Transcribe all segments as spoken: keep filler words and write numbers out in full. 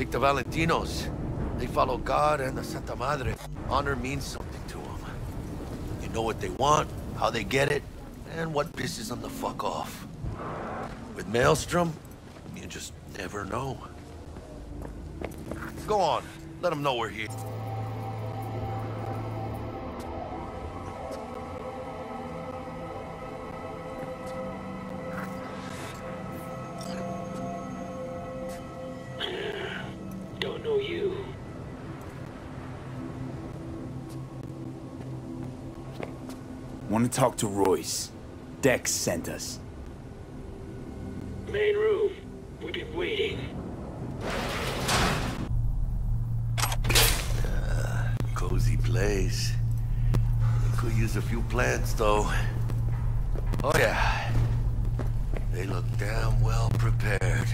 Take the Valentinos. They follow God and the Santa Madre. Honor means something to them. You know what they want, how they get it, and what pisses them the fuck off. With Maelstrom, you just never know. Go on. Let them know we're here. Want to talk to Royce. Dex sent us. Main room. We've been waiting. Uh, cozy place. Could use a few plants, though. Oh, yeah. They look damn well prepared.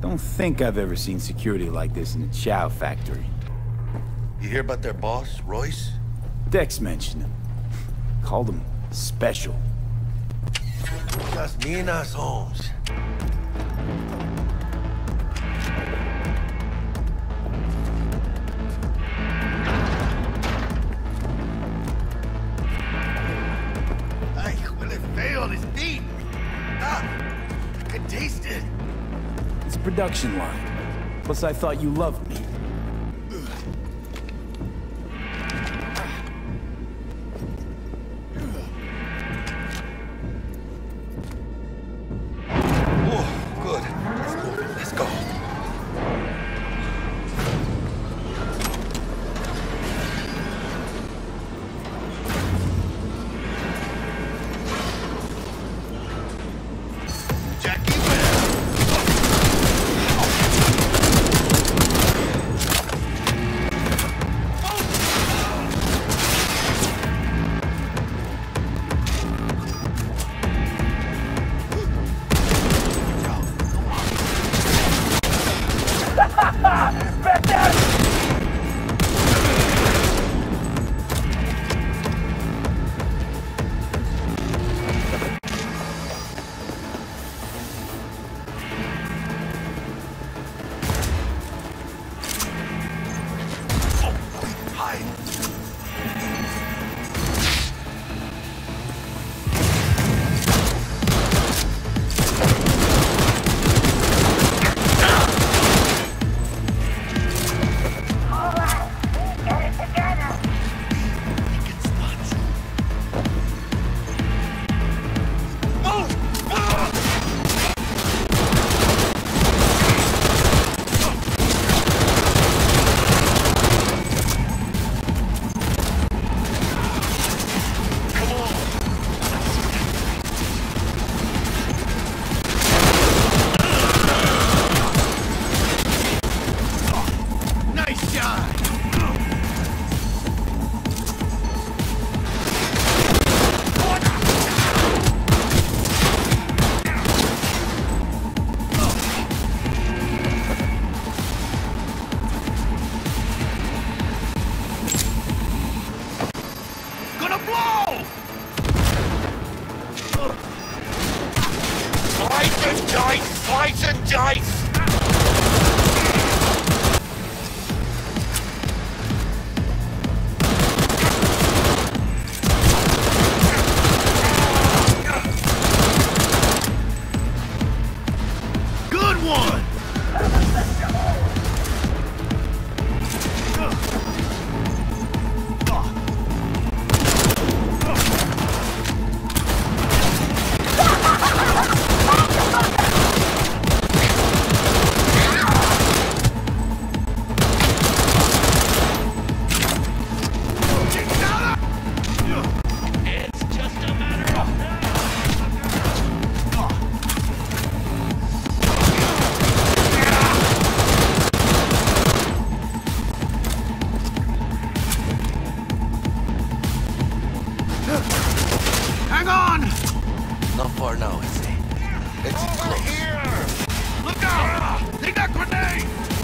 Don't think I've ever seen security like this in a chow factory. You hear about their boss, Royce? Dex mentioned him. Call them special. Just me and us, Holmes. Ay, well, it failed. It's beat. Ah, I could taste it. It's production line. Plus, I thought you loved me. Now, it's, it's over close. Here! Look out! Take that grenade!